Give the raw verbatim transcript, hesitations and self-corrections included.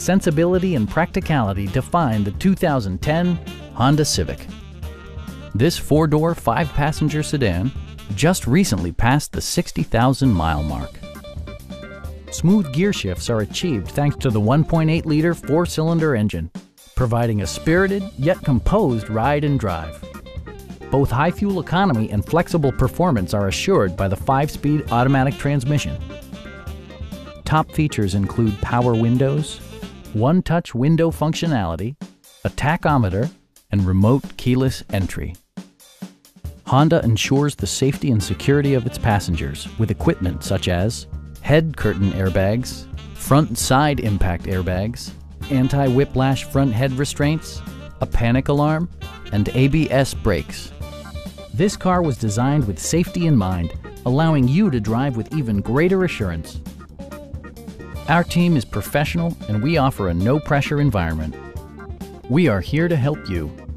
sensibility and practicality define the two thousand ten Honda Civic. This four-door, five-passenger sedan just recently passed the sixty thousand mile mark. Smooth gear shifts are achieved thanks to the one point eight liter four-cylinder engine, providing a spirited yet composed ride and drive. Both high fuel economy and flexible performance are assured by the five-speed automatic transmission. Top features include power windows, one-touch window functionality, a tachometer, and remote keyless entry. Honda ensures the safety and security of its passengers with equipment such as head curtain airbags, front and side impact airbags, anti-whiplash front head restraints, a panic alarm, and A B S brakes. This car was designed with safety in mind, allowing you to drive with even greater assurance. Our team is professional and we offer a no-pressure environment. We are here to help you.